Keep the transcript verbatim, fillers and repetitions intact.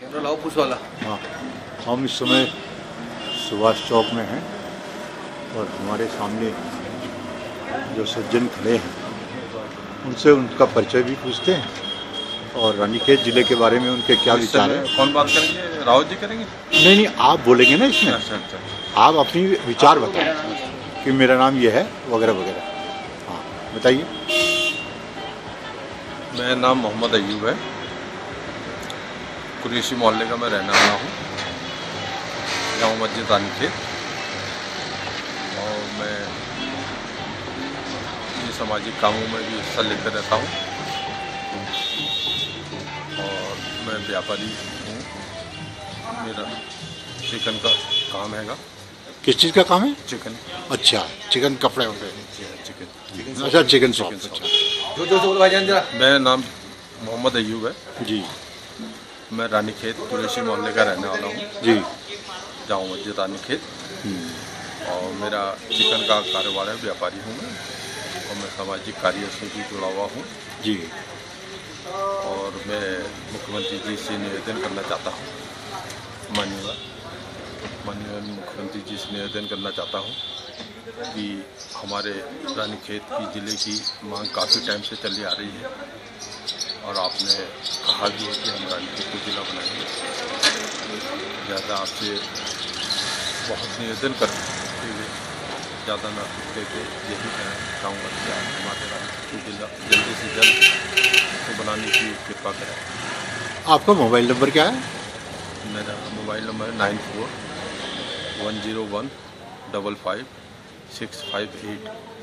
Camera लाओ push वाला। हाँ, हम इस समय सुभाष चौक में हैं और हमारे सामने जो सज्जन खड़े हैं उनसे उनका परिचय भी पूछते हैं और रानीखेत जिले के बारे में उनके क्या विचार हैं। कौन बात करेंगे, रावत जी करेंगे? नहीं नहीं, आप बोलेंगे ना इसमें। अच्छा अच्छा, आप अपनी विचार बताएं कि मेरा नाम ये है वगैरह वगैरह। हाँ बताइए। मेरा नाम मोहम्मद अयूब है, कुरेशी मोहल्ले का मैं रहने वाला हूँ, गाँव मस्जिद रानीखेत। और मैं ये सामाजिक कामों में भी हिस्सा लेते रहता हूँ और मैं व्यापारी हूँ। मेरा चिकन का काम हैगा। किस चीज़ का काम है? चिकन। अच्छा, चिकन कपड़े होते हैं। चिकन, अच्छा चिकन शॉप। अच्छा, जो जो बोलो भाईजान जरा। मेरा नाम मोहम्मद अयूब है जी, मैं रानीखेत कुरेशी मोहल्ले का रहने वाला हूँ जी, जाऊँ मस्जिद रानीखेत। और मेरा चिकन का कारोबार है, व्यापारी हूँ मैं और मैं सामाजिक कार्य से भी जुड़ा हुआ हूँ जी। और मैं मुख्यमंत्री जी से निवेदन करना चाहता हूँ, माननीय माननीय मुख्यमंत्री जी से निवेदन करना चाहता हूँ कि हमारे रानीखेत की ज़िले की मांग काफ़ी टाइम से चली आ रही है और आपने कहा भी है कि हम रानीखेत को ज़िला बनाएंगे। ज़्यादा आपसे बहुत निवेदन करते हुए ज़्यादा ना देते, यही कहना चाहूँगा कि आप हमारे रानीखेत को जिला जल्दी से जल्द को बनाने की कृपा करें। आपका मोबाइल नंबर क्या है? मेरा मोबाइल नंबर है nine four one zero one double five six five eight.